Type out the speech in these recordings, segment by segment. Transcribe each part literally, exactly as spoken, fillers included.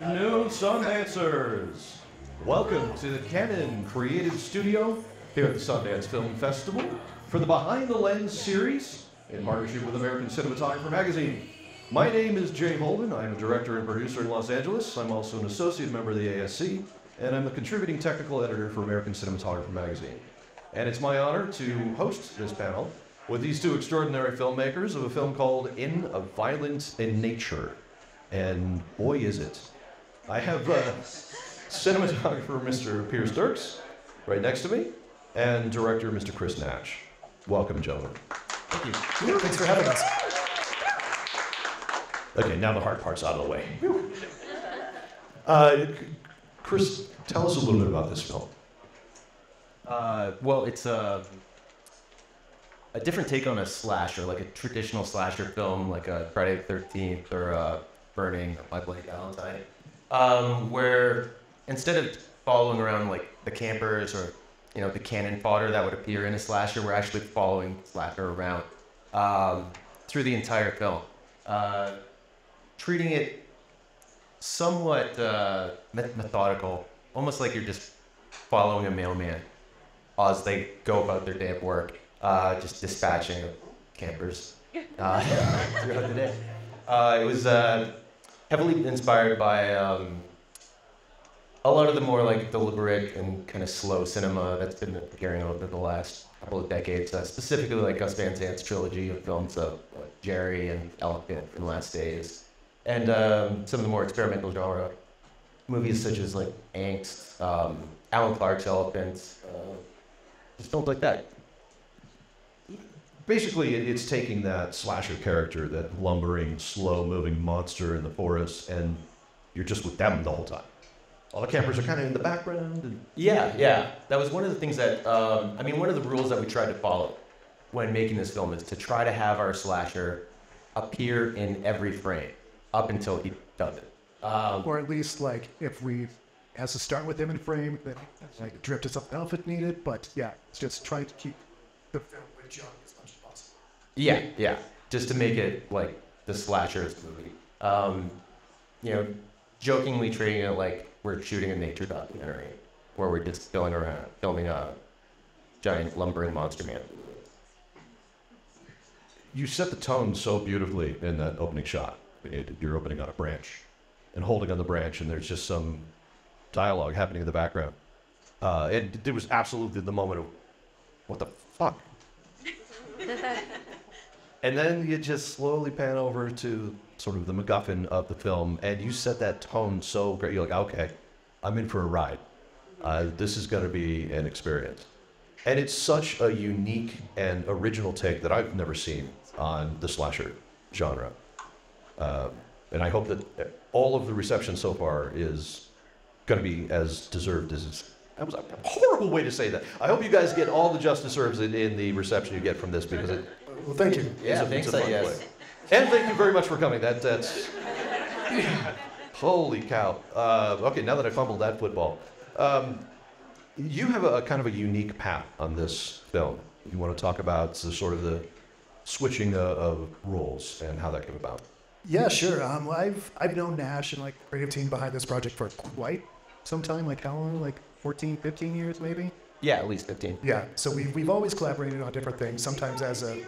Good afternoon, Sundancers! Welcome to the Canon Creative Studio here at the Sundance Film Festival for the Behind the Lens series in partnership with American Cinematographer Magazine. My name is Jay Holben. I'm a director and producer in Los Angeles. I'm also an associate member of the A S C, and I'm the contributing technical editor for American Cinematographer Magazine. And it's my honor to host this panel with these two extraordinary filmmakers of a film called In a Violent Nature. And boy is it. I have uh, cinematographer Mister Pierce Dirks right next to me, and director Mister Chris Natch. Welcome, gentlemen. Thank you. Thanks for having us. Okay, now the hard part's out of the way. Uh, Chris, tell us a little bit about this film. Uh, well, it's a, a different take on a slasher, like a traditional slasher film, like a Friday the thirteenth or a Burning by Blake Valentine. Um, where instead of following around like the campers or you know the cannon fodder that would appear in a slasher, we're actually following the slasher around um, through the entire film, uh, treating it somewhat uh, methodical, almost like you're just following a mailman as they go about their day of work, uh, just dispatching campers uh, throughout the day. Uh, it was. Uh, Heavily inspired by um, a lot of the more like deliberate and kind of slow cinema that's been appearing over the last couple of decades, uh, specifically like Gus Van Sant's trilogy of films of uh, Jerry and Elephant and Last Days, and um, some of the more experimental genre movies such as like Angst, um, Alan Clark's Elephant, uh, just films like that. Basically, it's taking that slasher character, that lumbering, slow-moving monster in the forest, and you're just with them the whole time. All the campers are kind of in the background. And yeah, yeah. That was one of the things that, um, I mean, one of the rules that we tried to follow when making this film is to try to have our slasher appear in every frame up until he does it. Um, or at least, like, if we has to start with him in frame, then like, drift to something else if needed. But yeah, it's just trying to keep the film with John. Yeah, yeah, just to make it like the slasher's movie. Um, you know, jokingly treating it like we're shooting a nature documentary, where we're just filling around, filming a giant lumbering monster man. You set the tone so beautifully in that opening shot. It, you're opening on a branch and holding on the branch, and there's just some dialogue happening in the background. Uh, it, it was absolutely the moment of, what the fuck? And then you just slowly pan over to sort of the MacGuffin of the film, and you set that tone so great. You're like, okay, I'm in for a ride. Uh, this is going to be an experience. And it's such a unique and original take that I've never seen on the slasher genre. Um, and I hope that all of the reception so far is going to be as deserved as it's. That was a horrible way to say that. I hope you guys get all the justice deserved in, in the reception you get from this, because it. Well, thank you. Yeah, a, thanks, I guess. Way. And thank you very much for coming. That that's. Holy cow. Uh, okay, now that I fumbled that football, um, you have a, a kind of a unique path on this film. You want to talk about the sort of the switching of, of roles and how that came about? Yeah, sure. Um, I've I've known Nash and like the creative team behind this project for quite some time. Like how long? Like. fourteen, fifteen years maybe? Yeah, at least fifteen. Yeah, so we've, we've always collaborated on different things, sometimes as a...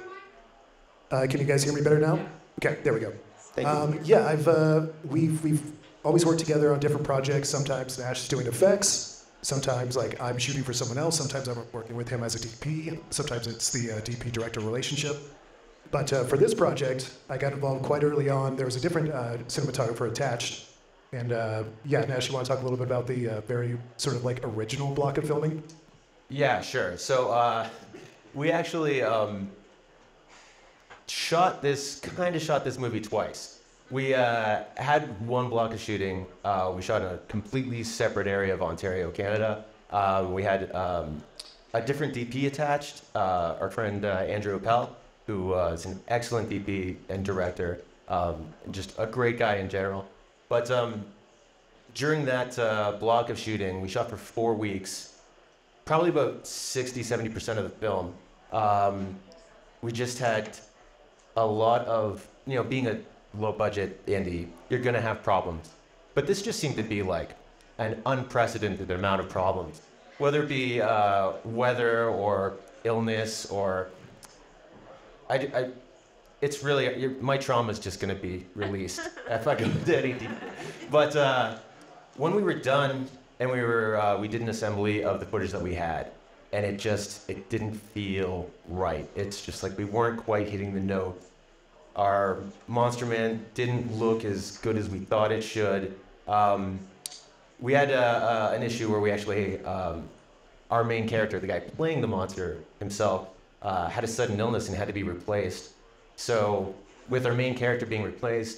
Uh, can you guys hear me better now? Okay, there we go. Thank um, you. Yeah, I've, uh, we've, we've always worked together on different projects. Sometimes Nash is doing effects. Sometimes like I'm shooting for someone else. Sometimes I'm working with him as a D P. Sometimes it's the uh, D P-director relationship. But uh, for this project, I got involved quite early on. There was a different uh, cinematographer attached. And uh, yeah, Nash, you want to talk a little bit about the uh, very sort of like original block of filming? Yeah, sure. So uh, we actually um, shot this, kind of shot this movie twice. We uh, had one block of shooting. Uh, we shot in a completely separate area of Ontario, Canada. Uh, we had um, a different D P attached, uh, our friend uh, Andrew Appel, who uh, is an excellent D P and director, um, just a great guy in general. But um, during that uh, block of shooting, we shot for four weeks, probably about sixty, seventy percent of the film. Um, we just had a lot of, you know, being a low budget indie, you're gonna have problems. But this just seemed to be like an unprecedented amount of problems, whether it be uh, weather or illness or I, I, it's really, you're, my trauma's just gonna be released if I go to any deep. But uh, when we were done and we were, uh, we did an assembly of the footage that we had, and it just, it didn't feel right. It's just like we weren't quite hitting the note. Our Monster Man didn't look as good as we thought it should. Um, we had uh, uh, an issue where we actually, um, our main character, the guy playing the monster himself, Uh, had a sudden illness and had to be replaced. So with our main character being replaced,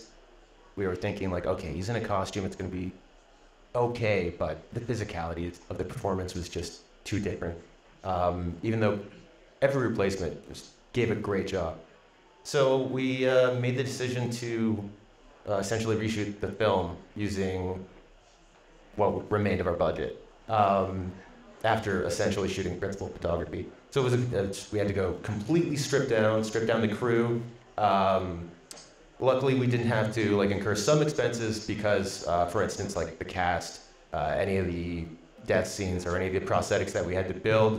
we were thinking like, okay, he's in a costume, it's gonna be okay, but the physicality of the performance was just too different. Um, even though every replacement just gave a great job. So we uh, made the decision to uh, essentially reshoot the film using what remained of our budget, um, after essentially shooting principal photography. So it was a, uh, we had to go completely strip down, strip down the crew. Um, luckily, we didn't have to like incur some expenses because, uh, for instance, like the cast, uh, any of the death scenes or any of the prosthetics that we had to build,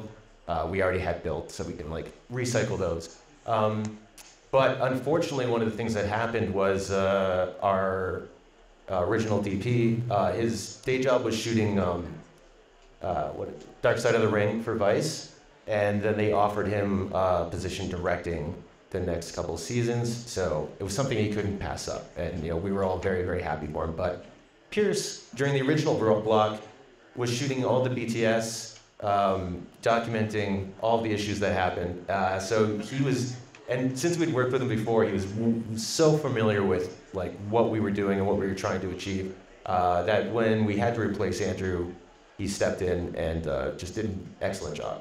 uh, we already had built, so we can like recycle those. Um, but unfortunately, one of the things that happened was uh, our uh, original D P, uh, his day job was shooting um, uh, what, Dark Side of the Ring for Vice. And then they offered him a uh, position directing the next couple of seasons. So it was something he couldn't pass up. And you know, we were all very, very happy for him. But Pierce, during the original block, was shooting all the B T S, um, documenting all the issues that happened. Uh, so he was, and since we'd worked with him before, he was so familiar with like what we were doing and what we were trying to achieve, uh, that when we had to replace Andrew, he stepped in and uh, just did an excellent job.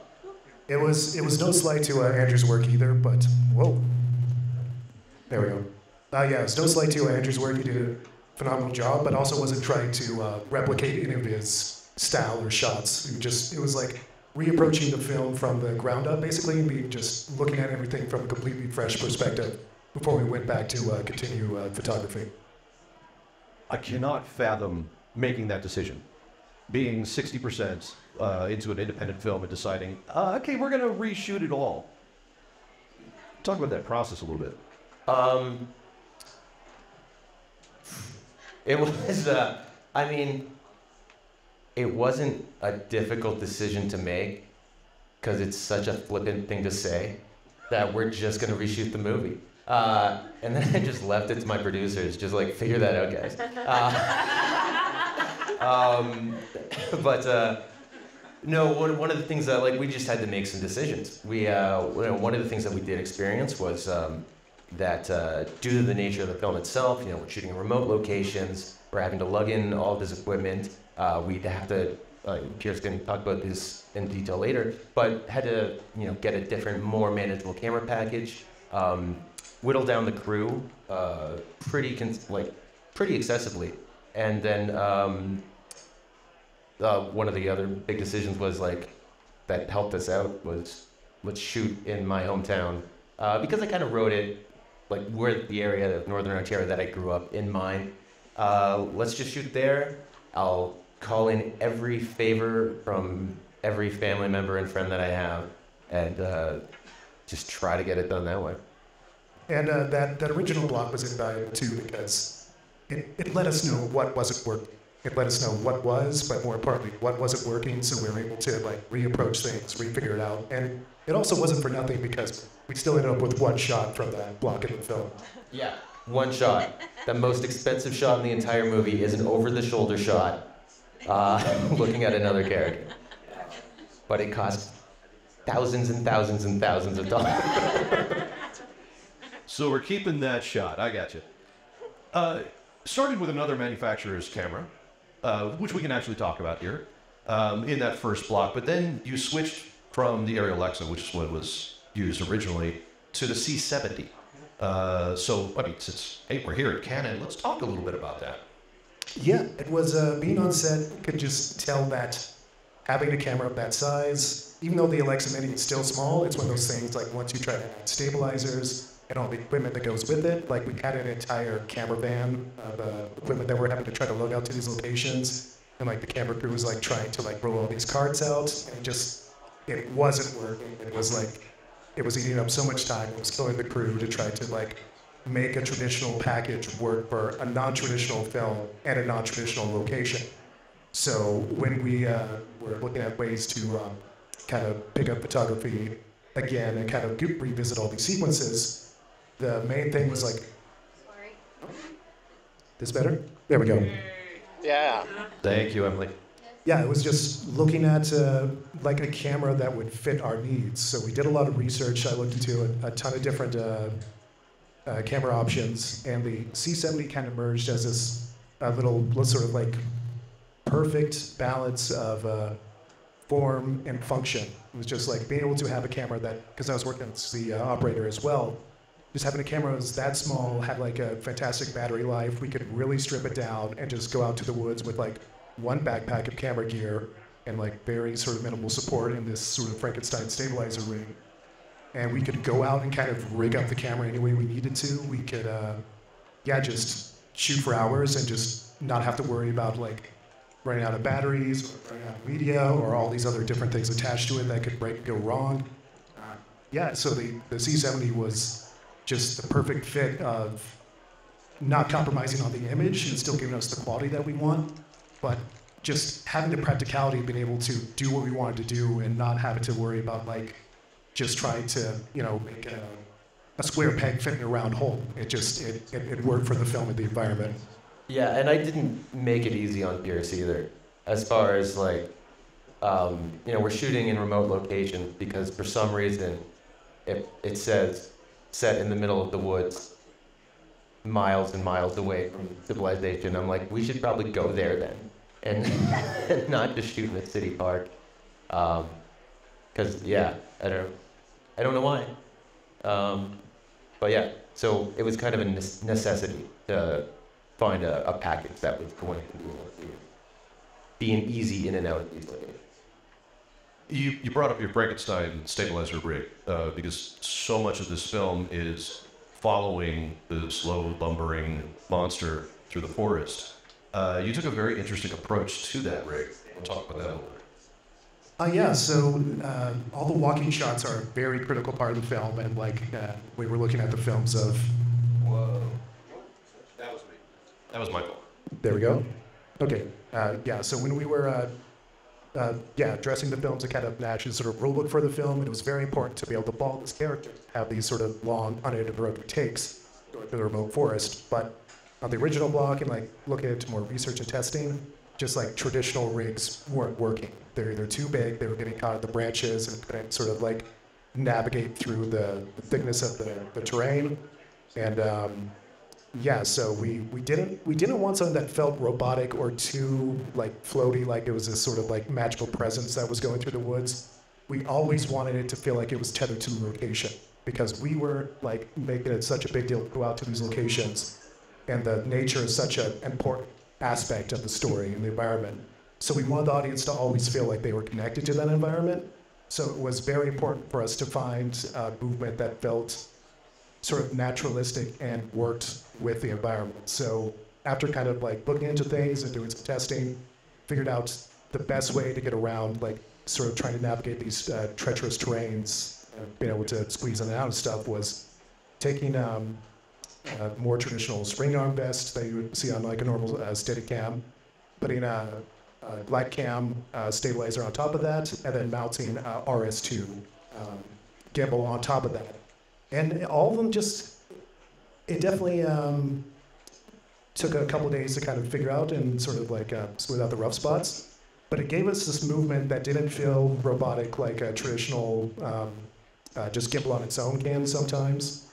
It was, it was no slight to uh, Andrew's work either, but whoa. There we go. Uh, yeah, it was no slight to uh, Andrew's work. He did a phenomenal job, but also wasn't trying to uh, replicate any of his style or shots. It, just, it was like reapproaching the film from the ground up, basically, and be just looking at everything from a completely fresh perspective before we went back to uh, continue uh, photography. I cannot fathom making that decision. Being sixty percent uh, into an independent film and deciding, uh, okay, we're gonna reshoot it all. Talk about that process a little bit. Um, it was, uh, I mean, it wasn't a difficult decision to make because it's such a flippant thing to say that we're just gonna reshoot the movie. Uh, and then I just left it to my producers, just like, figure that out, guys. Uh, Um, but uh, no, one, one of the things that like we just had to make some decisions. We uh, one of the things that we did experience was um, that uh, due to the nature of the film itself, you know, we're shooting in remote locations, we're having to lug in all of his equipment. Uh, we'd have to. Uh, Pierce can talk about this in detail later, but had to you know get a different, more manageable camera package, um, whittle down the crew uh, pretty cons like pretty excessively. And then um, uh, one of the other big decisions was like, that helped us out was, let's shoot in my hometown. Uh, because I kind of wrote it, like we're the area of Northern Ontario that I grew up in mind. Uh, let's just shoot there. I'll call in every favor from every family member and friend that I have and uh, just try to get it done that way. And uh, that, that original block was invaluable too because It, it let us know what wasn't working. It let us know what was, but more importantly, what wasn't working, so we were able to like reapproach things, refigure it out. And it also wasn't for nothing because we still ended up with one shot from that block in the film. Yeah, one shot. The most expensive shot in the entire movie is an over-the-shoulder shot uh, looking at another character. But it cost thousands and thousands and thousands of dollars. So we're keeping that shot. I got you. Uh, Started with another manufacturer's camera, uh, which we can actually talk about here, um, in that first block. But then you switched from the Arri Alexa, which is what was used originally, to the C seventy. Uh, so, I mean, since hey, we're here at Canon, let's talk a little bit about that. Yeah, it was uh, being on set, you could just tell that having a camera of that size, even though the Alexa Mini is still small, it's one of those things like once you try to add stabilizers, and all the equipment that goes with it. Like, we had an entire camera van of uh, equipment that we're having to try to load out to these locations, and like the camera crew was like trying to like roll all these carts out, and it just, it wasn't working. It was like, it was eating up so much time. It was killing the crew to try to like make a traditional package work for a non-traditional film and a non-traditional location. So when we uh, were looking at ways to um, kind of pick up photography again and kind of revisit all these sequences, the main thing was like, sorry. This better? There we go. Yeah. Thank you, Emily. Yeah, it was just looking at uh, like a camera that would fit our needs. So we did a lot of research. I looked into a, a ton of different uh, uh, camera options, and the C seventy kind of emerged as this uh, little sort of like perfect balance of uh, form and function. It was just like being able to have a camera that, because I was working as the uh, operator as well, just having a camera that was that small, had like a fantastic battery life. We could really strip it down and just go out to the woods with like one backpack of camera gear and like very sort of minimal support in this sort of Frankenstein stabilizer ring. And we could go out and kind of rig up the camera any way we needed to. We could, uh, yeah, just shoot for hours and just not have to worry about like running out of batteries or running out of media or all these other different things attached to it that could break, go wrong. Uh, yeah, so the, the C seventy was just the perfect fit of not compromising on the image and still giving us the quality that we want, but just having the practicality of being able to do what we wanted to do and not having to worry about like just trying to, you know, make a, a square peg fit in a round hole. It just, it, it, it worked for the film and the environment. Yeah, and I didn't make it easy on Pierce either, as far as like, um, you know, we're shooting in remote locations because for some reason it, it says set in the middle of the woods, miles and miles away from civilization. I'm like, we should probably go there then, and, and not just shoot in a city park, um, because yeah, I don't, I don't know why, um, but yeah. So it was kind of a necessity to find a, a package that was going to be an easy in and out of these locations. You you brought up your Frankenstein stabilizer rig uh, because so much of this film is following the slow lumbering monster through the forest. Uh, you took a very interesting approach to that rig. We'll talk about that a little bit. Uh, yeah, so uh, all the walking shots are a very critical part of the film, and like uh, we were looking at the films of... Whoa. That was me. That was Michael. There we go. Okay, uh, yeah, so when we were uh, uh, yeah, dressing the film to kind of match the sort of rule book for the film, it was very important to be able to follow this character, have these sort of long, uninterrupted takes going through the remote forest. But on the original block and like looking at more research and testing, just like traditional rigs weren't working. They're either too big, they were getting caught in the branches and couldn't sort of like navigate through the, the thickness of the, the terrain. And um, yeah, so we, we didn't we didn't want something that felt robotic or too like floaty, like it was this sort of like magical presence that was going through the woods. We always wanted it to feel like it was tethered to the location, because we were like making it such a big deal to go out to these locations, and the nature is such an important aspect of the story and the environment. So we wanted the audience to always feel like they were connected to that environment. So it was very important for us to find a movement that felt sort of naturalistic and worked with the environment. So after kind of like looking into things and doing some testing, figured out the best way to get around, like sort of trying to navigate these uh, treacherous terrains and being able to squeeze in and out of stuff, was taking um, a more traditional spring arm vest that you would see on like a normal uh, Steadicam, putting a, a light cam uh, stabilizer on top of that, and then mounting uh, R S two um, gimbal on top of that. And all of them just, it definitely um, took a couple of days to kind of figure out and sort of like uh, smooth out the rough spots. But it gave us this movement that didn't feel robotic like a traditional, um, uh, just gimbal on its own can sometimes.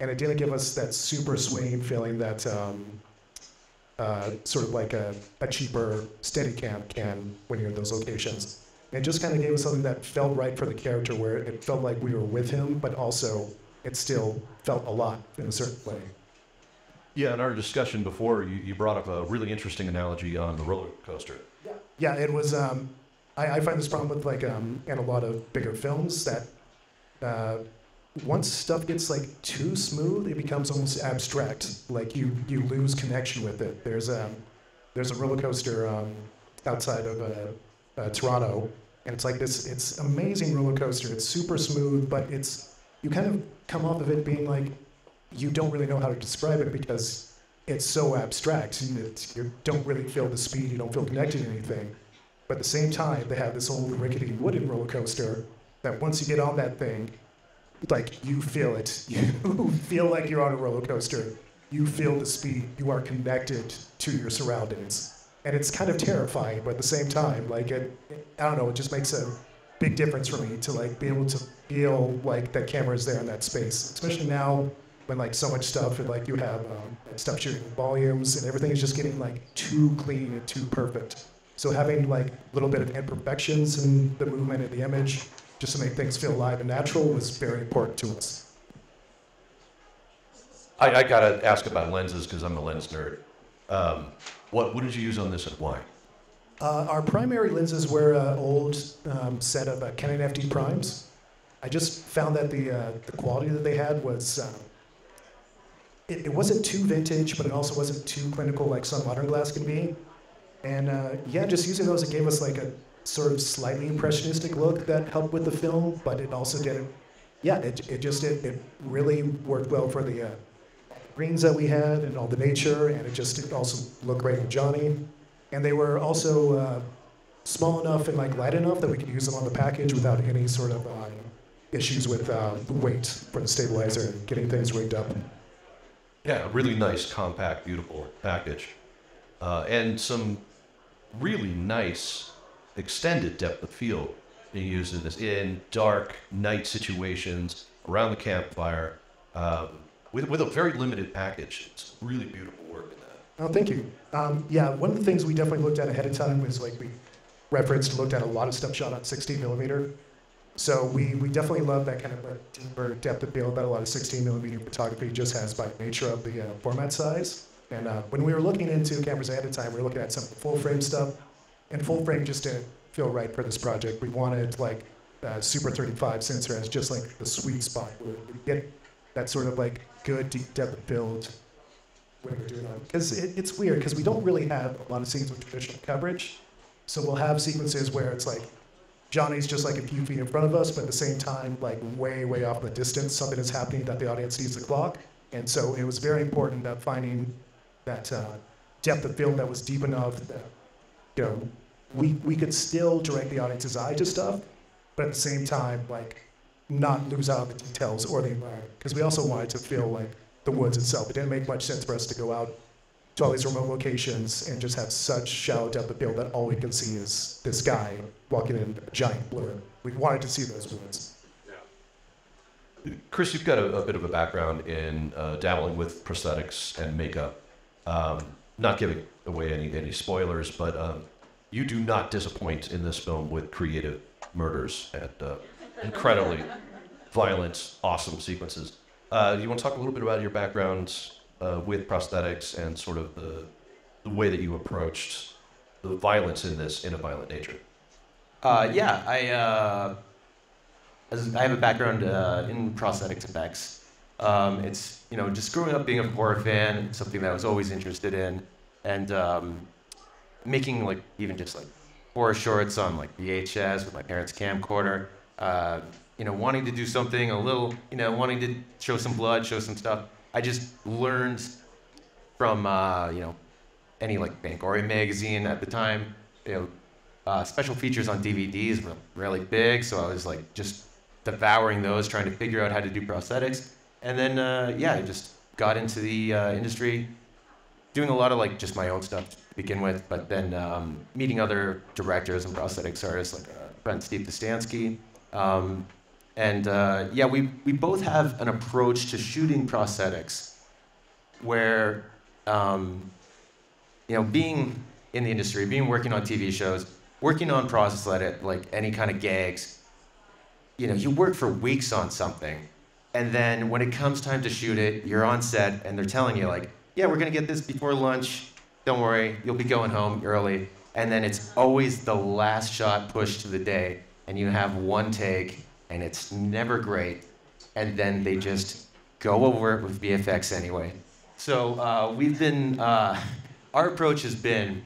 And it didn't give us that super swaying feeling that um, uh, sort of like a, a cheaper Steadicam can when you're in those locations. It just kind of gave us something that felt right for the character, where it felt like we were with him, but also it still felt a lot in a certain way. Yeah, in our discussion before, you, you brought up a really interesting analogy on the roller coaster. Yeah, yeah it was, um, I, I find this problem with like, um, in a lot of bigger films that uh, once stuff gets like too smooth, it becomes almost abstract. Like you you lose connection with it. There's a there's a roller coaster um, outside of uh, uh, Toronto, and it's like this. It's amazing roller coaster. It's super smooth, but it's you kind of come off of it being like you don't really know how to describe it because it's so abstract. It's, you don't really feel the speed. You don't feel connected to anything. But at the same time, they have this old rickety wooden roller coaster that once you get on that thing, like you feel it. You feel like you're on a roller coaster. You feel the speed. You are connected to your surroundings. And it's kind of terrifying, but at the same time, like it, I don't know, it just makes a big difference for me to like be able to feel like that camera is there in that space, especially now when like so much stuff and like you have um, stuff shooting volumes and everything is just getting like too clean and too perfect. So having like a little bit of imperfections in the movement and the image, just to make things feel live and natural, was very important to us. I, I gotta ask about lenses because I'm a lens nerd. Um, what, what did you use on this and why? Uh, our primary lenses were an uh, old um, set of uh, Canon F D primes. I just found that the uh, the quality that they had was uh, it, it wasn't too vintage, but it also wasn't too clinical like some modern glass can be. And uh, yeah, just using those, it gave us like a sort of slightly impressionistic look that helped with the film, but it also didn't. Yeah, it, it just it, it really worked well for the uh, greens that we had and all the nature, and it just it also looked great on Johnny. And they were also uh, small enough and like light enough that we could use them on the package without any sort of uh, issues with uh, weight for the stabilizer and getting things rigged up. Yeah, really nice, compact, beautiful package, uh, and some really nice extended depth of field being used in this, in dark night situations around the campfire, um, with, with a very limited package. It's really beautiful work in that. Oh, thank you. Um, yeah, one of the things we definitely looked at ahead of time was like we referenced, looked at a lot of stuff shot on sixteen millimeter. So we, we definitely love that kind of like deeper depth of field that a lot of sixteen millimeter photography just has by nature of the uh, format size. And uh, when we were looking into cameras ahead of time, we were looking at some full frame stuff. And full frame just didn't feel right for this project. We wanted like uh, Super thirty-five sensor as just like the sweet spot where we get that sort of like good deep depth of build when we're doing that. Because it, it's weird because we don't really have a lot of scenes with traditional coverage. So we'll have sequences where it's like Johnny's just like a few feet in front of us, but at the same time, like way, way off in the distance, something is happening that the audience sees the clock. And so it was very important that finding that uh, depth of field that was deep enough that, you know, We, we could still direct the audience's eye to stuff, but at the same time, like, not lose out on the details or the environment. Because we also wanted to feel like the woods itself. It didn't make much sense for us to go out to all these remote locations and just have such shallow depth of field that all we can see is this guy walking in a giant blur. We wanted to see those woods. Yeah. Chris, you've got a, a bit of a background in uh, dabbling with prosthetics and makeup. Um, not giving away any, any spoilers, but um, you do not disappoint in this film with creative murders and uh, incredibly violent, awesome sequences. Uh, you want to talk a little bit about your background uh, with prosthetics and sort of the, the way that you approached the violence in this In a Violent Nature? Uh, yeah, I, uh, I have a background uh, in prosthetics effects. Um, it's, you know, just growing up being a horror fan, something that I was always interested in. And um, making like even just like horror shorts on like V H S with my parents' camcorder, uh, you know, wanting to do something a little, you know, wanting to show some blood, show some stuff. I just learned from uh, you know, any like Bangori magazine at the time. You know, uh, special features on D V Ds were really big, so I was like just devouring those, trying to figure out how to do prosthetics. And then uh, yeah, I just got into the uh, industry, doing a lot of like just my own stuff to begin with, but then um, meeting other directors and prosthetics artists like uh, Brent Steve Dostansky. Um, and uh, yeah, we, we both have an approach to shooting prosthetics where, um, you know, being in the industry, being working on T V shows, working on prosthetic, like any kind of gags, you know, you work for weeks on something. And then when it comes time to shoot it, you're on set and they're telling you like, yeah, we're going to get this before lunch. Don't worry, you'll be going home early. And then it's always the last shot pushed to the day, and you have one take, and it's never great. and then they just go over it with V F X anyway. So uh, we've been, uh, our approach has been,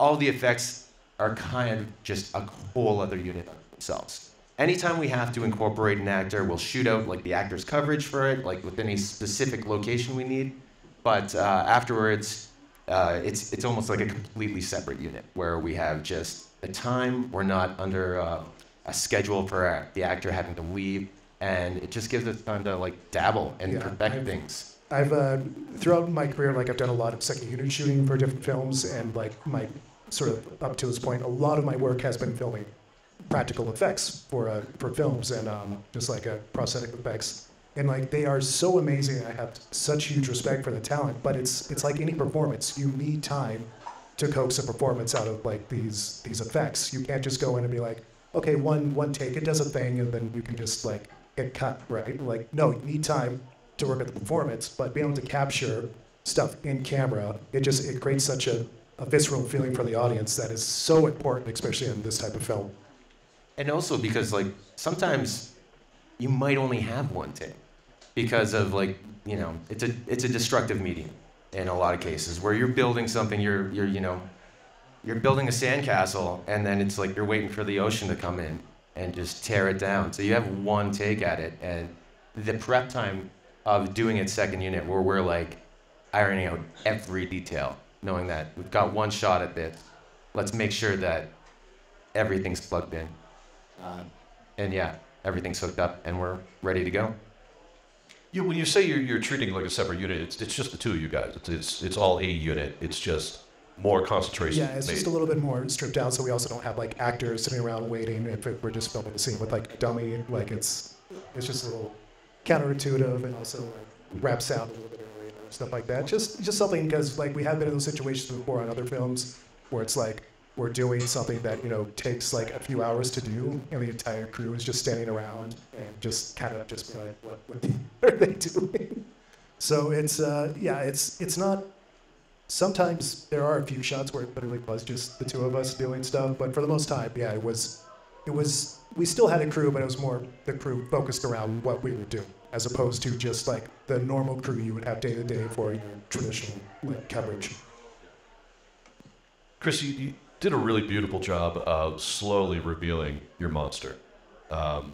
all the effects are kind of just a whole other unit on themselves. Anytime we have to incorporate an actor, we'll shoot out like the actor's coverage for it, like with any specific location we need. But uh, afterwards, uh, it's, it's almost like a completely separate unit where we have just a time, we're not under uh, a schedule for the actor having to leave, and it just gives us time to like dabble and yeah, perfect I've, things. I've uh, throughout my career, like I've done a lot of second unit shooting for different films, and like my sort of up to this point, a lot of my work has been filming practical effects for uh, for films and um, just like uh, prosthetic effects, and like they are so amazing. I have such huge respect for the talent, but it's it's like any performance, you need time to coax a performance out of like these these effects. You can't just go in and be like, okay, one one take, it does a thing, and then you can just like get cut, right? Like no, you need time to work at the performance, but being able to capture stuff in camera, it just it creates such a, a visceral feeling for the audience that is so important, especially in this type of film. And also because like sometimes you might only have one take because of like, you know, it's a it's a destructive medium in a lot of cases where you're building something, you're you're you know, you're building a sandcastle and then it's like you're waiting for the ocean to come in and just tear it down. So you have one take at it, and the prep time of doing it second unit where we're like ironing out every detail, knowing that we've got one shot at this. Let's make sure that everything's plugged in. Uh, and yeah, everything's hooked up and we're ready to go. You, when you say you're, you're treating it like a separate unit, it's, it's just the two of you guys. It's, it's, it's all a unit. It's just more concentration. Yeah, it's made. Just a little bit more stripped down, so we also don't have like actors sitting around waiting if it, we're just filming the scene with like a dummy. Like it's, it's just a little counterintuitive, and also like wraps out a little bit early and stuff like that. Just, just something, because like we have been in those situations before on other films where it's like, we're doing something that, you know, takes like a few hours to do, and the entire crew is just standing around and just kind of just like, what, what are they doing? So it's, uh, yeah, it's it's not, sometimes there are a few shots where it literally was just the two of us doing stuff, but for the most time, yeah, it was, it was, we still had a crew, but it was more the crew focused around what we would do, as opposed to just like the normal crew you would have day to day for your traditional like, coverage. Chris, you, you did a really beautiful job of slowly revealing your monster. Um,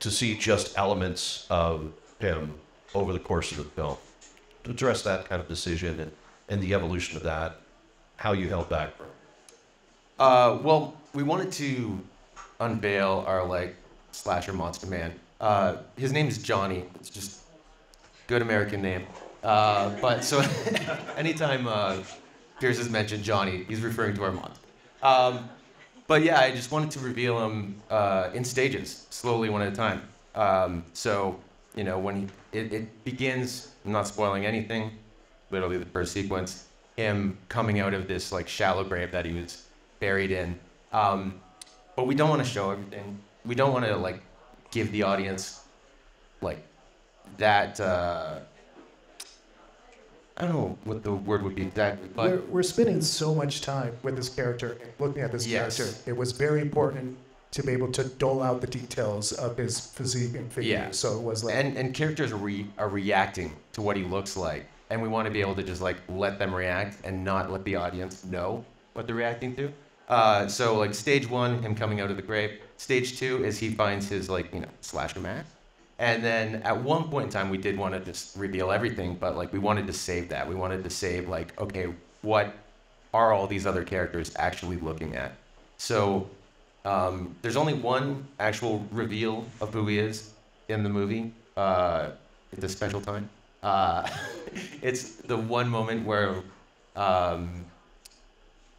to see just elements of him over the course of the film. To address that kind of decision and, and the evolution of that, how you held back from it. Uh, well, we wanted to unveil our like slasher monster man. Uh, his name is Johnny. It's just good American name. Uh, but so anytime uh, Pierce has mentioned Johnny, he's referring to our monster. Um, but yeah, I just wanted to reveal him uh, in stages, slowly, one at a time. Um, so, you know, when he, it, it begins, I'm not spoiling anything, literally the first sequence, him coming out of this like shallow grave that he was buried in. Um, but we don't want to show everything. We don't want to like give the audience like that, uh, I don't know what the word would be exactly, but... We're, we're spending so much time with this character and looking at this yes. character. It was very important to be able to dole out the details of his physique and figure. Yeah. So it was like... And, and characters are, re are reacting to what he looks like. And we want to be able to just like let them react and not let the audience know what they're reacting to. Uh, so like stage one, him coming out of the grave. Stage two is he finds his like, you know, slasher mask. And then at one point in time, we did want to just reveal everything, but like we wanted to save that. We wanted to save like, okay, what are all these other characters actually looking at? So um, there's only one actual reveal of who he is in the movie. Uh, it's a special time. Uh, it's the one moment where um,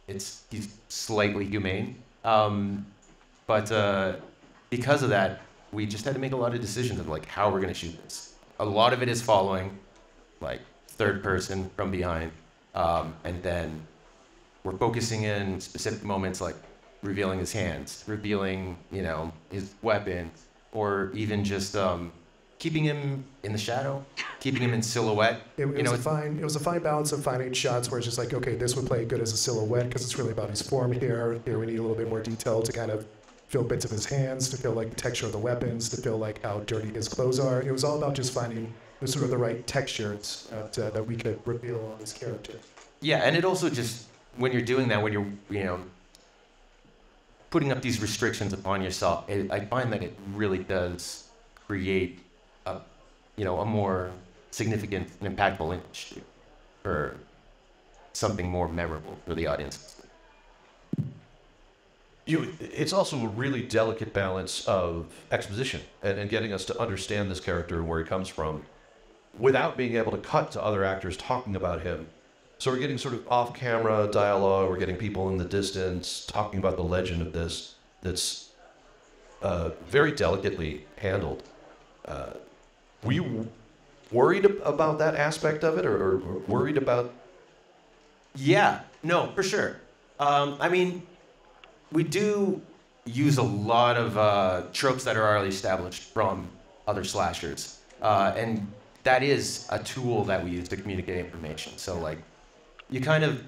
it's he's slightly humane, um, but uh, because of that, we just had to make a lot of decisions of like how we're gonna shoot this. A lot of it is following, like third person from behind, um, and then we're focusing in specific moments like revealing his hands, revealing you know his weapon, or even just um, keeping him in the shadow, keeping him in silhouette. It, it you know, was a fine. It was a fine balance of finding shots where it's just like, okay, this would play good as a silhouette because it's really about his form here. Here we need a little bit more detail to kind of feel bits of his hands, to feel like the texture of the weapons, to feel like how dirty his clothes are. It was all about just finding the sort of the right textures that, uh, that we could reveal on this character. Yeah, and it also just, when you're doing that, when you're, you know, putting up these restrictions upon yourself, it, I find that it really does create a, you know, a more significant and impactful image or something more memorable for the audience. You, it's also a really delicate balance of exposition and, and getting us to understand this character and where he comes from without being able to cut to other actors talking about him. So we're getting sort of off-camera dialogue, we're getting people in the distance talking about the legend of this that's uh, very delicately handled. Uh, were you worried about that aspect of it, or, or worried about... Yeah, no, for sure. Um, I mean... We do use a lot of uh, tropes that are already established from other slashers, uh, and that is a tool that we use to communicate information. So, like, you kind of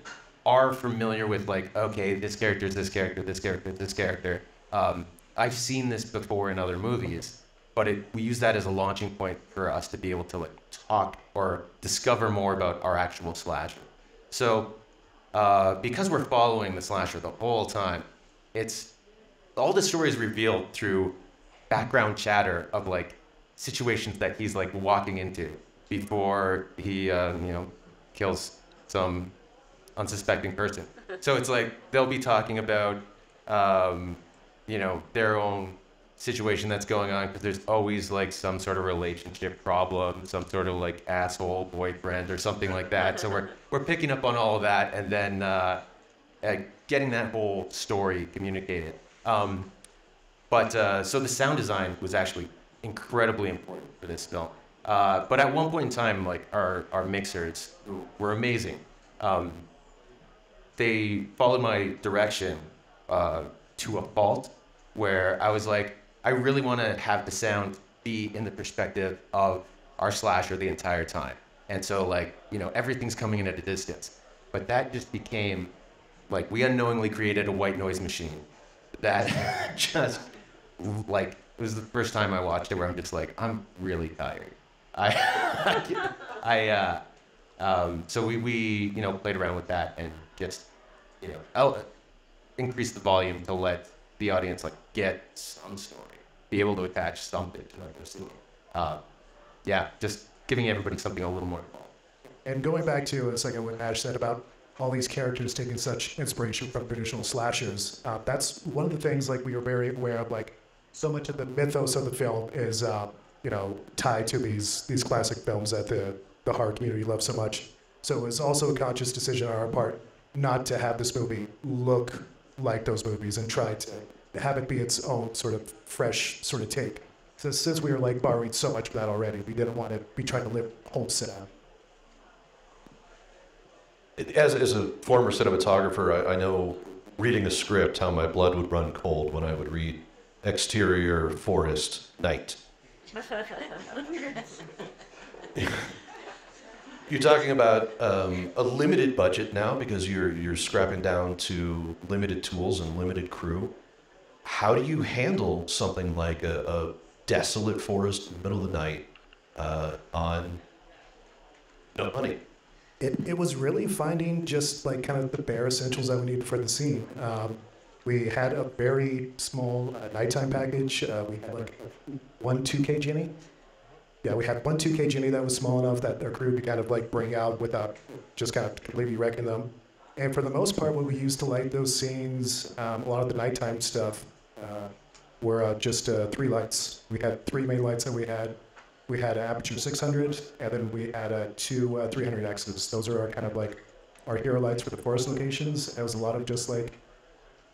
are familiar with, like, okay, this character is this character, this character, this character. Um, I've seen this before in other movies, but it, we use that as a launching point for us to be able to, like, talk or discover more about our actual slasher. So, uh, because we're following the slasher the whole time, it's all the stories revealed through background chatter of like situations that he's like walking into before he uh, you know, kills some unsuspecting person. So it's like they'll be talking about um, you know, their own situation that's going on, because there's always like some sort of relationship problem, some sort of like asshole boyfriend or something like that. So we're we're picking up on all of that, and then. Uh, Uh, getting that whole story communicated. Um, but uh, so the sound design was actually incredibly important for this film. Uh, but at one point in time, like our, our mixers were amazing. Um, they followed my direction uh, to a fault, where I was like, I really want to have the sound be in the perspective of our slasher the entire time. And so, like, you know, everything's coming in at a distance. But that just became like, we unknowingly created a white noise machine that just, like, it was the first time I watched it where I'm just like, I'm really tired. I, I, uh, um, so we, we, you know, played around with that and just, you know, I'll increase the volume to let the audience, like, get some story, be able to attach something to their story. Uh, yeah, just giving everybody something a little more involved. And going back to a second what Ash said about all these characters taking such inspiration from traditional slashers. Uh, that's one of the things, like, we were very aware of, like, so much of the mythos of the film is, uh, you know, tied to these these classic films that the, the horror community loves so much. So it was also a conscious decision on our part not to have this movie look like those movies and try to have it be its own sort of fresh sort of take. So since we were, like, borrowing so much of that already, we didn't want to be trying to live Holmes out. As, as a former cinematographer, I, I know, reading a script, how my blood would run cold when I would read exterior forest night. You're talking about um, a limited budget now, because you're, you're scrapping down to limited tools and limited crew. How do you handle something like a, a desolate forest in the middle of the night uh, on no money? It, it was really finding just, like, kind of the bare essentials that we needed for the scene. Um, we had a very small uh, nighttime package. Uh, we had like one two K Jenny. Yeah, we had one two K Jenny that was small enough that our crew could kind of like bring out without just kind of completely wrecking them. And for the most part, what we used to light those scenes, um, a lot of the nighttime stuff, uh, were uh, just uh, three lights. We had three main lights that we had. We had an Aperture six hundred, and then we had a two uh, three hundred Xs. Those are our kind of like our hero lights for the forest locations. It was a lot of just like,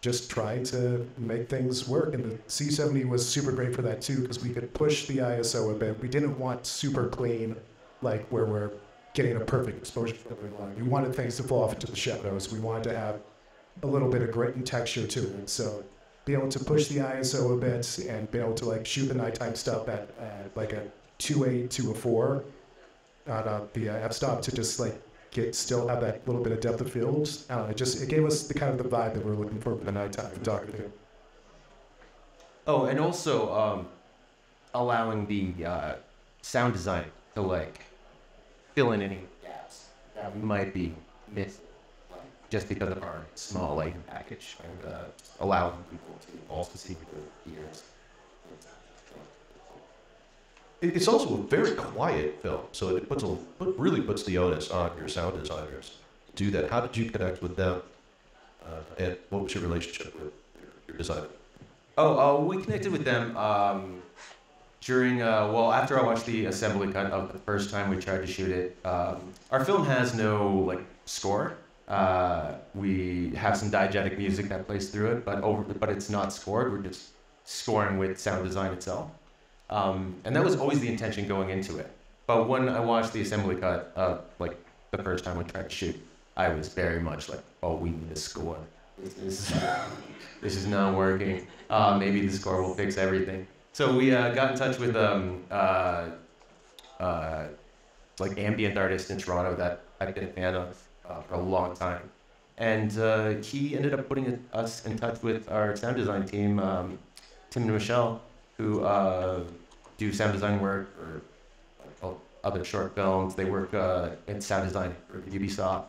just trying to make things work. And the C seventy was super great for that too, because we could push the I S O a bit. We didn't want super clean, like where we're getting a perfect exposure for everyone. We wanted things to fall off into the shadows. We wanted to have a little bit of grit and texture to it. So being able to push the I S O a bit and being able to like shoot the nighttime stuff at uh, like a two eight to a four on uh, the uh, f-stop to just like get still have that little bit of depth of field. I don't know, it just it gave us the kind of the vibe that we were looking for for the nighttime photography. Oh, and also um, allowing the uh, sound design to like fill in any gaps that we might be missing, like, just because of our small lighting package, and uh, allowing people to also see with their ears. It's also a very quiet film, so it puts a, really puts the onus on your sound designers to do that. How did you connect with them, uh, and what was your relationship with your designer? Oh, uh, we connected with them um, during, uh, well, after I watched the assembly cut of the first time we tried to shoot it. Um, our film has no, like, score. Uh, we have some diegetic music that plays through it, but, over, but it's not scored. We're just scoring with sound design itself. Um, and that was always the intention going into it. But when I watched the assembly cut, uh, like the first time we tried to shoot, I was very much like, oh, we need a score. This is, this is not working. Uh, maybe the score will fix everything. So we uh, got in touch with um, uh, uh, like ambient artist in Toronto that I've been a fan of uh, for a long time. And uh, he ended up putting us in touch with our sound design team, um, Tim and Michelle, who uh, do sound design work or like, other short films. They work uh, in sound design for Ubisoft.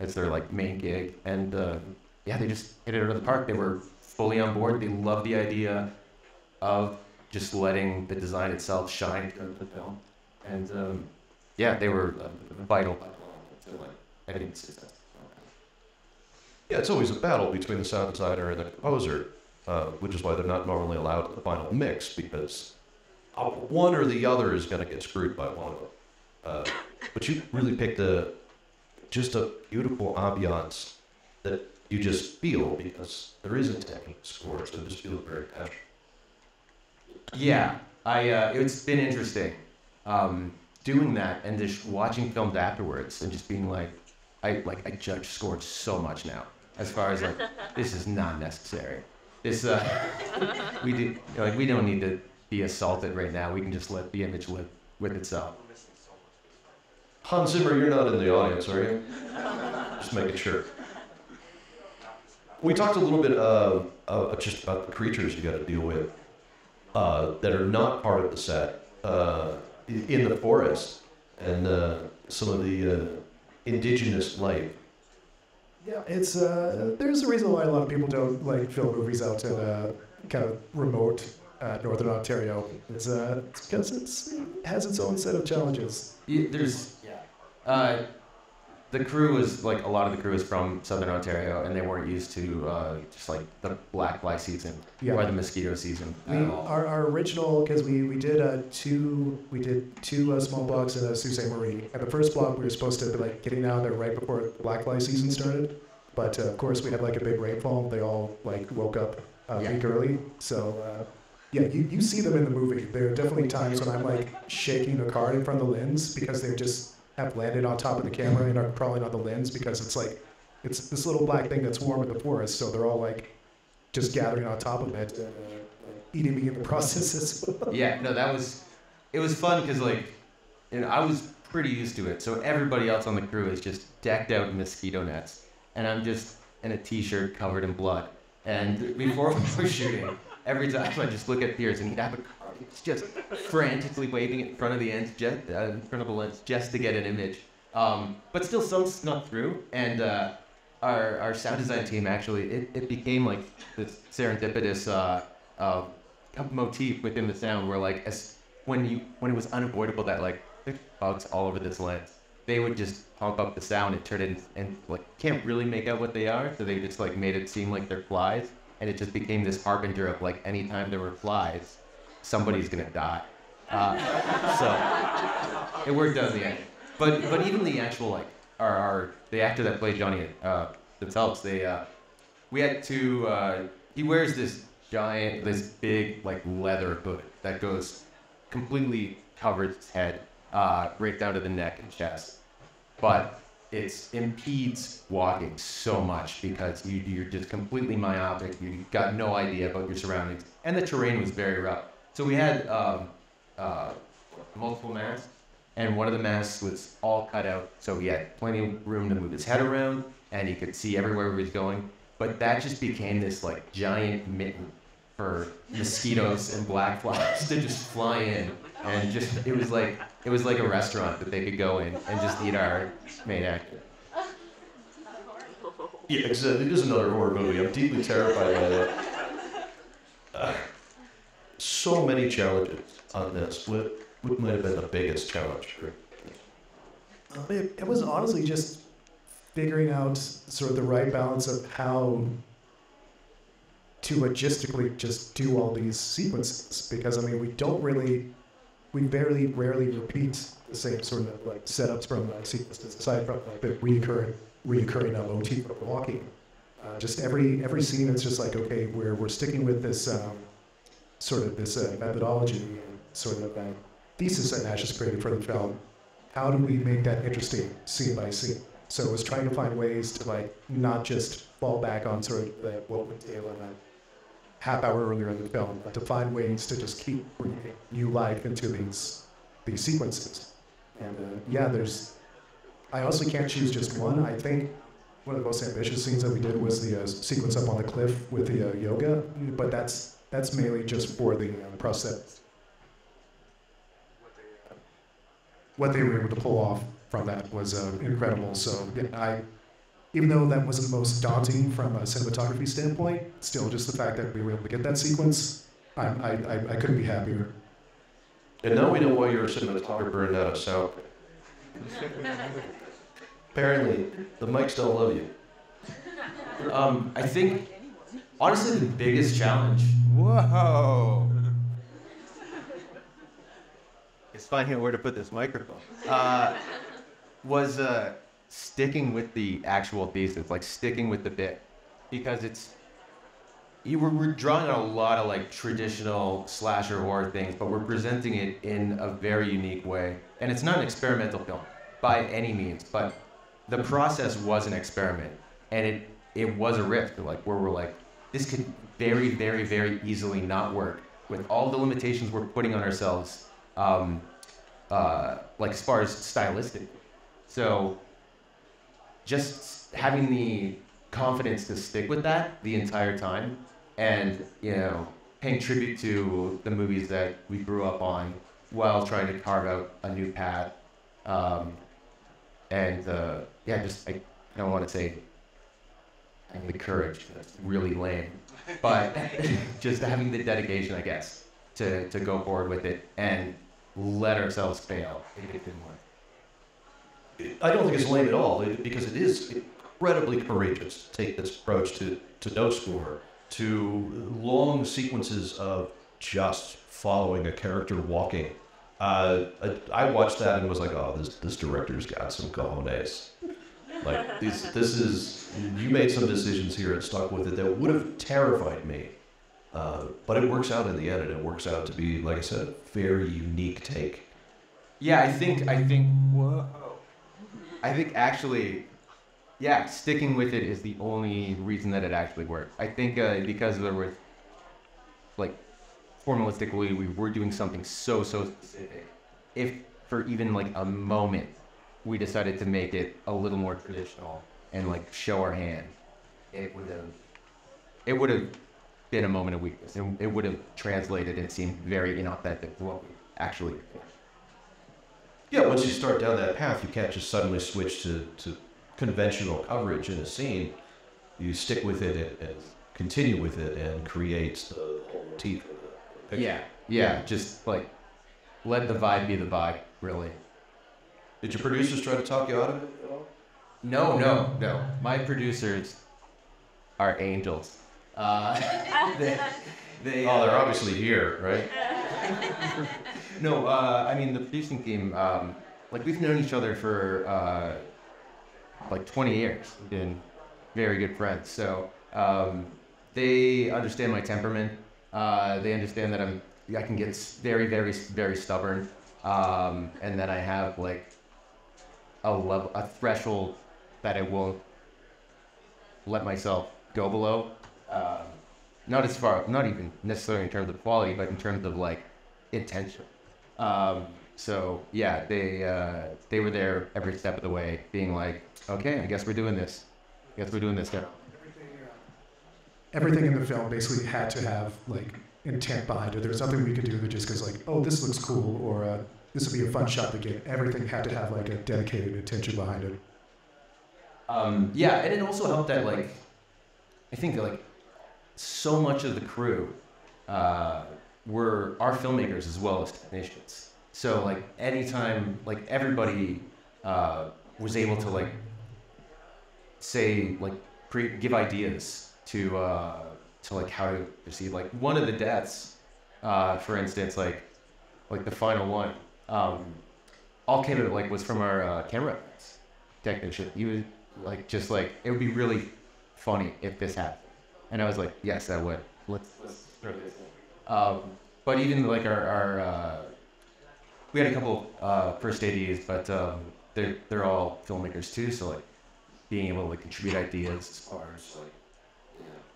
It's their like main gig. And uh, yeah, they just hit it out of the park. They were fully on board. They loved the idea of just letting the design itself shine through the film. And um, yeah, they were uh, vital to like editing success. Yeah, it's always a battle between the sound designer and the composer. Uh, which is why they're not normally allowed the final mix, because one or the other is going to get screwed by one of them. Uh, but you really picked a, just a beautiful ambiance that you just feel, because there isn't any score, so just feel very passionate. Yeah, I, uh, it's been interesting um, doing that and just watching films afterwards and just being like, I, like, I judge scores so much now, as far as like, this is not necessary. This, uh, we do, you know, like, we don't need to be assaulted right now. We can just let the image live with itself. Hans Zimmer, you're not in the audience, are you? Just making sure. We talked a little bit uh, uh, just about the creatures you got to deal with uh, that are not part of the set uh, in the forest and uh, some of the uh, indigenous life. Yeah, it's uh, there's a reason why a lot of people don't like film movies out in uh, kind of remote uh, northern Ontario. It's uh, it's because it's, it has its own set of challenges. Yeah, there's yeah, uh, the crew was like a lot of the crew is from southern Ontario, and they weren't used to uh, just like the black fly season yeah. or the mosquito season. We at all. Our, our original because we we did uh, two we did two uh, small blocks in uh, Sault Ste. Marie, and the first block we were supposed to be like getting out there right before the black fly season started. But, uh, of course, we had, like, a big rainfall. They all, like, woke up a yeah. week early. So, uh, yeah, you, you see them in the movie. There are definitely times when I'm, like, shaking the card in front of the lens because they just have landed on top of the camera and are probably not the lens because it's, like, it's this little black thing that's warm in the forest. So they're all, like, just gathering on top of it and eating me in the process as well. Yeah, no, that was – it was fun because, like, you know, I was pretty used to it. So everybody else on the crew is just decked out in mosquito nets. And I'm just in a t-shirt covered in blood. And before we were shooting, every time I just look at Pierce and he's just frantically waving it in front of the lens, just, uh, in front of the lens, just to get an image. Um, but still, some snuck through. And uh, our our sound design team actually it, it became like this serendipitous uh, uh, motif within the sound, where like as when you when it was unavoidable that like there's bugs all over this lens. They would just pump up the sound and turn it in, and like can't really make out what they are, so they just like made it seem like they're flies, and it just became this harbinger of like anytime there were flies, somebody's gonna die. Uh, so it worked out in the end. But but even the actual like our, our the actor that played Johnny uh, themselves, they uh, we had to uh, he wears this giant this big like leather hood that goes completely covers his head. Uh, right down to the neck and chest, but it impedes walking so much because you, you're just completely myopic. You've got no idea about your surroundings, and the terrain was very rough. So we had um, uh, multiple masks, and one of the masks was all cut out, so he had plenty of room to move his head around, and he could see everywhere he was going. But that just became this like giant mitten for mosquitoes and black flies to just fly in, and just it was like it was like a restaurant that they could go in and just eat our main actor. Yeah, exactly. It is another horror movie. I'm deeply terrified by that. Uh, so many challenges on this. What what might have been the biggest challenge for? It, it was honestly just figuring out sort of the right balance of how to logistically just do all these sequences, because I mean we don't really, we barely rarely repeat the same sort of like setups from like sequences aside from like the recurring recurring motif of walking. Uh, just every every scene it's just like, okay, we're we're sticking with this um, sort of this uh, methodology and sort of um, thesis that Nash has created for the film. How do we make that interesting scene by scene? So it was trying to find ways to like not just fall back on sort of the, what would Taylor and I half hour earlier in the film, but to find ways to just keep bringing new life into these these sequences. And uh, yeah, there's. I also can't choose just one. I think one of the most ambitious scenes that we did was the uh, sequence up on the cliff with the uh, yoga, but that's that's mainly just for the uh, prosthetics. What they were able to pull off from that was uh, incredible. So yeah, I. Even though that wasn't the most daunting from a cinematography standpoint, still just the fact that we were able to get that sequence, I, I, I, I couldn't be happier. And now we know why you're a cinematographer and not a sound. Apparently, the mics don't love you. Um, I think, honestly, the biggest challenge. Whoa. It's finding out where to put this microphone. Uh, was. Uh, sticking with the actual thesis, like sticking with the bit, because it's, you were, we're drawing on a lot of like traditional slasher horror things, but we're presenting it in a very unique way. And it's not an experimental film by any means, but the process was an experiment, and it, it was a rift, like where we're like, this could very, very, very easily not work with all the limitations we're putting on ourselves, um, uh, like as far as stylistically. So, just having the confidence to stick with that the entire time, and you know, paying tribute to the movies that we grew up on while trying to carve out a new path. Um, and uh, yeah, just I, I don't want to say I need the courage, that's really lame, but just having the dedication, I guess, to, to go forward with it and let ourselves fail if it didn't work. I don't think it's lame at all, because it is incredibly courageous to take this approach to, to no score, to long sequences of just following a character walking. Uh, I, I watched that and was like, oh, this, this director's got some cojones. Like, this, this is, you made some decisions here and stuck with it that would have terrified me. Uh, but it works out in the end, and it works out to be, like I said, a very unique take. Yeah, I think, I think, whoa. I think actually, yeah, sticking with it is the only reason that it actually worked. I think uh, because there was, like, formalistically, we were doing something so, so specific. If for even, like, a moment, we decided to make it a little more traditional and, like, show our hand, it would have, it would have been a moment of weakness. And it would have translated and seemed very inauthentic to what we actually did. Yeah, once you start down that path, you can't just suddenly switch to, to conventional coverage in a scene. You stick with it and, and continue with it and create the whole motif. Yeah, yeah, yeah, just like, let the vibe be the vibe, really. Did your producers try to talk you out of it at all? No, no, no. My producers are angels. Uh, they, they, oh, they're obviously here, right? No, uh, I mean, the producing team, um, like, we've known each other for, uh, like, twenty years. We've been very good friends. So um, they understand my temperament. Uh, they understand that I'm, I can get very, very, very stubborn. Um, and then I have, like, a level, a threshold that I won't let myself go below. Uh, not as far, not even necessarily in terms of quality, but in terms of, like, intention. Um, so yeah, they uh, they were there every step of the way, being like, okay, I guess we're doing this. I guess we're doing this now. everything in the film basically had to have like intent behind it. There was nothing we could do that just goes like, oh, this looks cool, or uh, this would be a fun shot to get. Everything had to have like a dedicated intention behind it. Um, yeah, and it also helped that like, I think like so much of the crew uh, were our filmmakers as well as technicians. So like anytime, like everybody uh, was able to like say like pre give ideas to uh, to like how to proceed. Like one of the deaths, uh, for instance, like like the final one, um, all came out like was from our uh, camera technician. He was like just like it would be really funny if this happened. And I was like, yes, that would. Let's, let's throw this in. Um, but even like our, our uh, we had a couple uh, first A Ds, but um, they're, they're all filmmakers too. So like being able to like contribute ideas as far as like,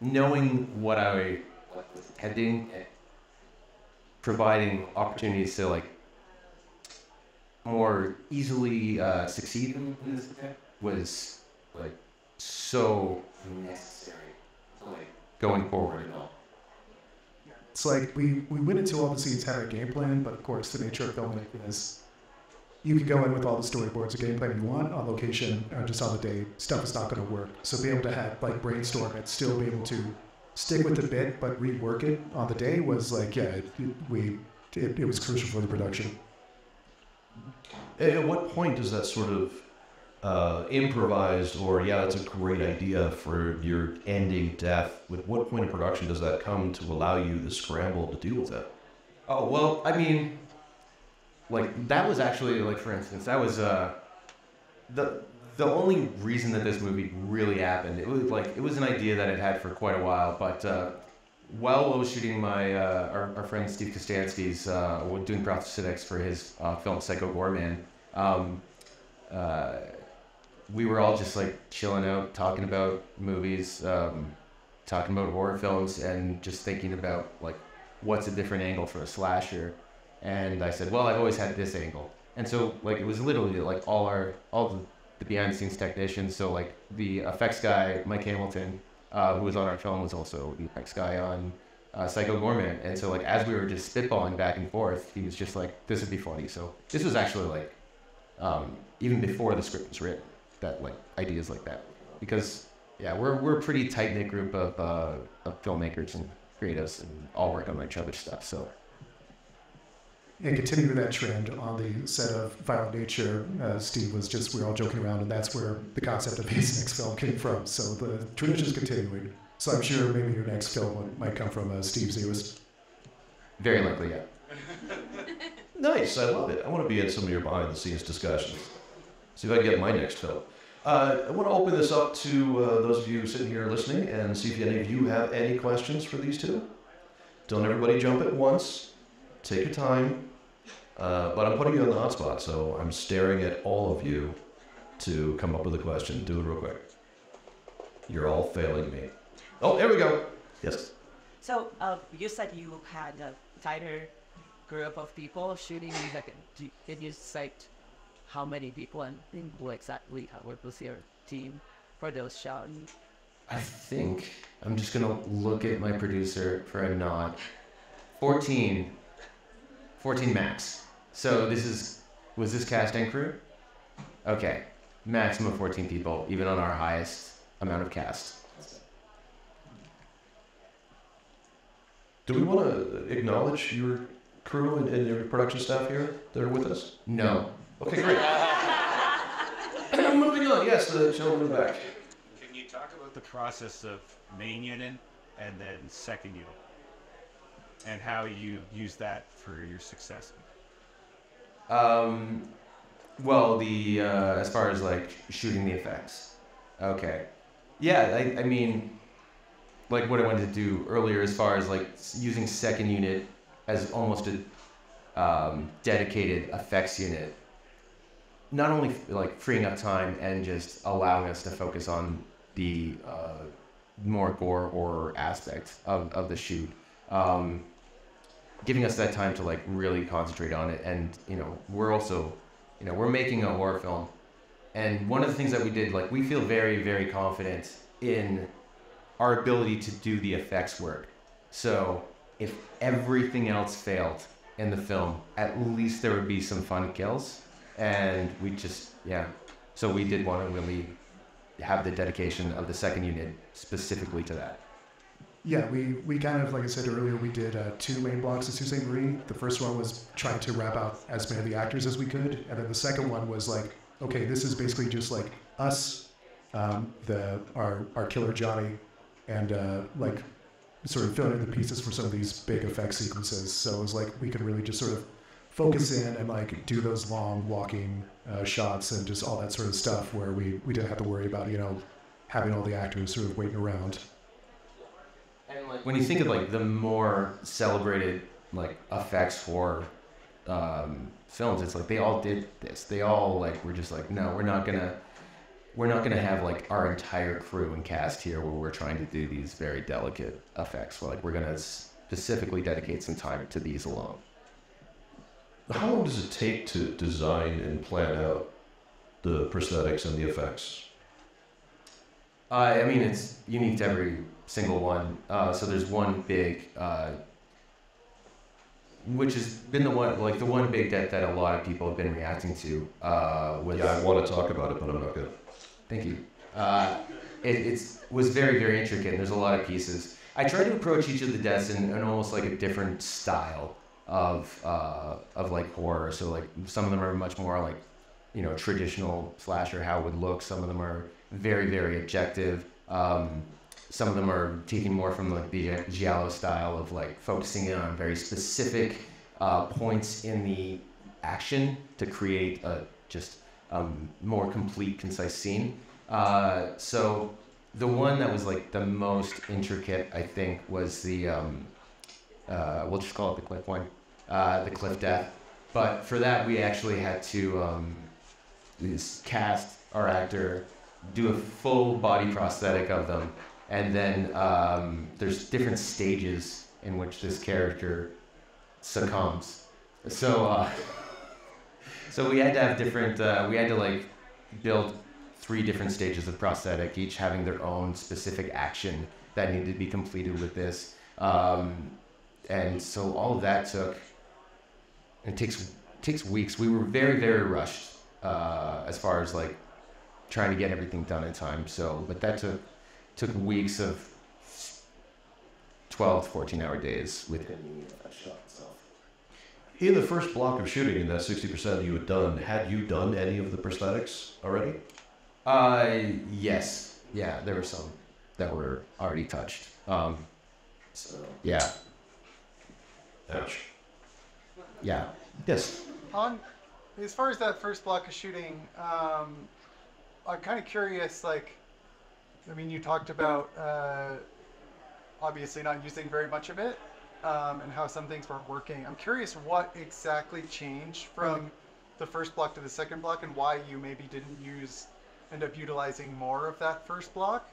you know, knowing what I was intending, and providing opportunities to like more easily uh, succeed in this was like so necessary. Like going forward and all. It's like we, we went into all the scenes had a game plan, but of course the nature of filmmaking is you can go in with all the storyboards and game plan you want on location or just on the day, stuff is not going to work. So be able to have like brainstorm and still be able to stick with the bit but rework it on the day was like, yeah, it, we, it, it was crucial for the production. At what point does that sort of Uh, improvised or yeah, that's a great idea for your ending death. With what point of production does that come to allow you the scramble to deal with that? Oh well, I mean, like that was actually like for instance, that was uh, the the only reason that this movie really happened. It was like it was an idea that I'd had for quite a while, but uh, while I was shooting my uh, our, our friend Steve Dostansky's uh, doing prosthetics for his uh, film Psycho Goreman. Um, uh, We were all just like chilling out, talking about movies, um, talking about horror films, and just thinking about like what's a different angle for a slasher. And I said, well, I've always had this angle. And so like it was literally like all our all the behind the scenes technicians. So like the effects guy, Mike Hamilton, uh, who was on our film, was also the effects guy on uh, Psycho Goreman. And so like as we were just spitballing back and forth, he was just like, this would be funny. So this was actually like um, even before the script was written. That like ideas like that, because yeah, we're we're a pretty tight knit group of uh, of filmmakers and creatives, and all work on each other's stuff. So, and continuing that trend on the set of Violent Nature, uh, Steve was just we were all joking around, and that's where the concept of his next film came from. So the tradition is continuing. So I'm sure maybe your next film might come from uh, Steve's newest. Very likely, yeah. Nice, I love it. I want to be in some of your behind the scenes discussions. See if I can get my next film. Uh, I want to open this up to uh, those of you sitting here listening and see if any of you have any questions for these two. Don't everybody jump at once. Take your time. Uh, but I'm putting you on the hot spot, so I'm staring at all of you to come up with a question. Do it real quick. You're all failing me. Oh, there we go. Yes. So uh, you said you had a tighter group of people shooting these. Like, did you cite how many people and who exactly worked with your team for those shots? I think I'm just gonna look at my producer for a nod. fourteen, fourteen max. So this is, was this cast and crew? Okay, maximum fourteen people, even on our highest amount of cast. Do we want to acknowledge your crew and, and your production staff here that are with us? No. Okay, great. And I'm moving on. Yes, the gentleman in the back. Can you talk about the process of main unit and then second unit and how you use that for your success? Um, well, the uh, as far as like shooting the effects. Okay. Yeah, I, I mean, like what I wanted to do earlier as far as like using second unit as almost a um, dedicated effects unit. Not only like freeing up time and just allowing us to focus on the uh, more gore horror aspects of, of the shoot, um, giving us that time to like really concentrate on it. And you know, we're also, you know, we're making a horror film, and one of the things that we did, like we feel very very confident in our ability to do the effects work. So if everything else failed in the film, at least there would be some fun kills. And we just, yeah. So we did want to really have the dedication of the second unit specifically to that. Yeah, we, we kind of, like I said earlier, we did uh, two main blocks of Sault Ste. Marie. The first one was trying to wrap out as many of the actors as we could. And then the second one was like, okay, this is basically just like us, um, the our, our killer Johnny, and uh, like sort of filling in the pieces for some of these big effect sequences. So it was like we could really just sort of focus in and like do those long walking uh, shots and just all that sort of stuff where we, we didn't have to worry about, you know, having all the actors sort of waiting around. And like, when you think of like the more celebrated like effects horror um, films, it's like they all did this. They all like were just like, no, we're not gonna, we're not gonna have like our entire crew and cast here where we're trying to do these very delicate effects. Like we're gonna specifically dedicate some time to these alone. How long does it take to design and plan out the prosthetics and the effects? Uh, I mean, it's unique to every single one. Uh, so there's one big, uh, which has been the one, like the one big that, that a lot of people have been reacting to. Uh, was, yeah, I want to talk about it, but I'm not good. Thank you. Uh, it it's, was very, very intricate, and there's a lot of pieces. I tried to approach each of the deaths in, in almost like a different style of, uh, of like horror. So like some of them are much more like, you know, traditional slasher, how it would look. Some of them are very, very objective. Um, Some of them are taken more from like the giallo style of like focusing in on very specific uh, points in the action to create a just um, more complete, concise scene. Uh, so the one that was like the most intricate, I think, was the um, uh, we'll just call it the cliff one, uh, the cliff death. But for that, we actually had to um, cast our actor, do a full body prosthetic of them. And then um, there's different stages in which this character succumbs. So, uh, so we had to have different. Uh, we had to like build three different stages of prosthetic, each having their own specific action that needed to be completed with this. Um, and so all of that took. It takes takes weeks. We were very very rushed uh, as far as like trying to get everything done in time. So, but that took. took weeks of twelve, fourteen hour days with him. In the first block of shooting, in that sixty percent you had done, had you done any of the prosthetics already? Uh, yes. Yeah, there were some that were already touched. Um, so, yeah. Ouch. Yeah. Yes. On, as far as that first block of shooting, um, I'm kind of curious, like, I mean, you talked about uh, obviously not using very much of it um, and how some things weren't working. I'm curious what exactly changed from the first block to the second block and why you maybe didn't use, end up utilizing more of that first block.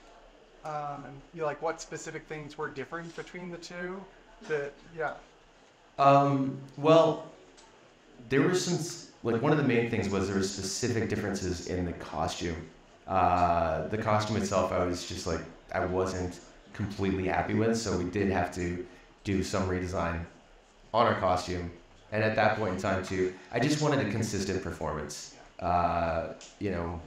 Um, and you know, like what specific things were different between the two? That, yeah. Um, well, there were some, like one of the main things was there were specific differences in the costume. Uh, the costume itself, I was just like, I wasn't completely happy with, so we did have to do some redesign on our costume. And at that point in time, too, I just wanted a consistent performance. Uh, you know,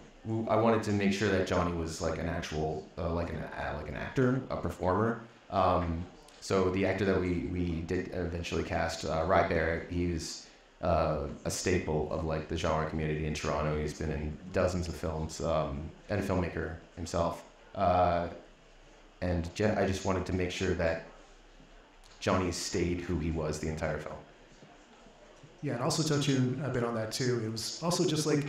I wanted to make sure that Johnny was like an actual, uh, like an uh, like an actor, a performer. Um, so the actor that we we did eventually cast, uh, Ry Barrett, he was. Uh, a staple of like the genre community in Toronto. He's been in dozens of films um, and a filmmaker himself. Uh, and Je I just wanted to make sure that Johnny stayed who he was the entire film. Yeah, and also touching a bit on that too, it was also just like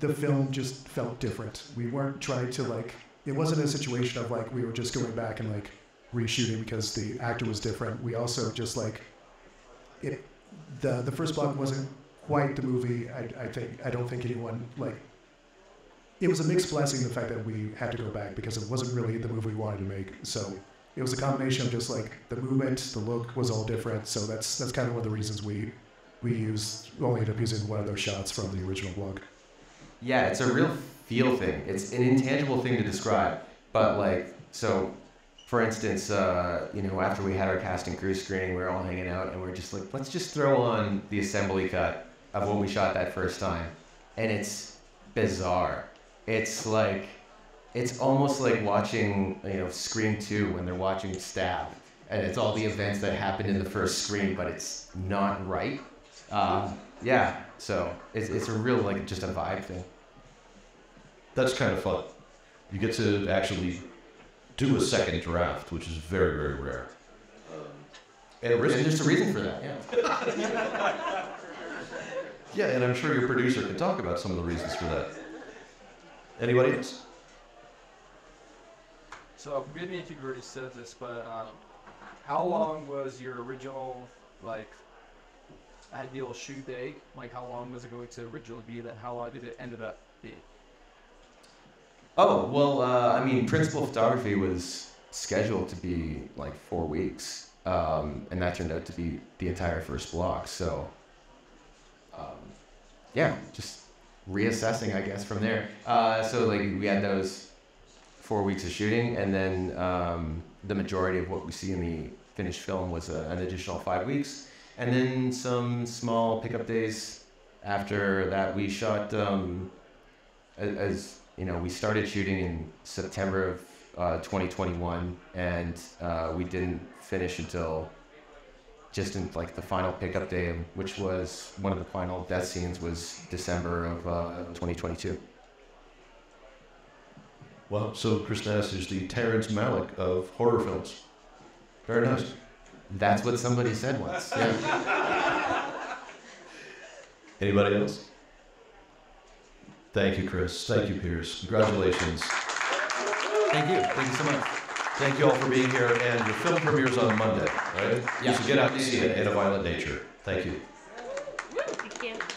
the film just felt different. We weren't trying to like, it wasn't a situation of like we were just going back and like reshooting because the actor was different. We also just like, it. The, the first block wasn't quite the movie. I, I think I don't think anyone like. It was a mixed blessing the fact that we had to go back because it wasn't really the movie we wanted to make. So it was a combination of just like the movement, the look was all different. So that's that's kind of one of the reasons we we used only ended up using one of those shots from the original block. Yeah, it's a real feel thing. It's an intangible thing to describe, but like so. for instance, uh, you know, after we had our cast and crew screening, we were all hanging out, and we were just like, let's just throw on the assembly cut of what we shot that first time. And it's bizarre. It's like, it's almost like watching, you know, Scream two when they're watching Stab. And it's all the events that happened in the first Scream, but it's not right. Uh, yeah, so it's, it's a real, like, just a vibe thing. That's kind of fun. You get to actually do a second draft, which is very, very rare. Um, and there's just a reason for that, yeah. Yeah, and I'm sure your producer can talk about some of the reasons for that. Anybody else? So, forgive me if you've already said this, but um, how long was your original, like, ideal shoot day? Like, how long was it going to originally be, that how long did it end up being? Oh, well, uh, I mean, principal photography was scheduled to be like four weeks, um, and that turned out to be the entire first block. So, um, yeah, just reassessing, I guess, from there. Uh, so, like, we had those four weeks of shooting, and then um, the majority of what we see in the finished film was uh, an additional five weeks, and then some small pickup days after that. We shot um, as... You know, we started shooting in September of uh, twenty twenty-one, and uh, we didn't finish until just in like the final pickup day, which was one of the final death scenes, was December of uh, twenty twenty-two. Well, so Chris Natch is the Terrence Malick of horror films. Very nice. That's what somebody said once. Yeah. Anybody else? Thank you, Chris. Thank you, Pierce. Congratulations. Thank you. Thank you so much. Thank you all for being here. And your film premieres on Monday, right? Yeah. So get out and see it, In a Violent Nature. Thank you. Thank you.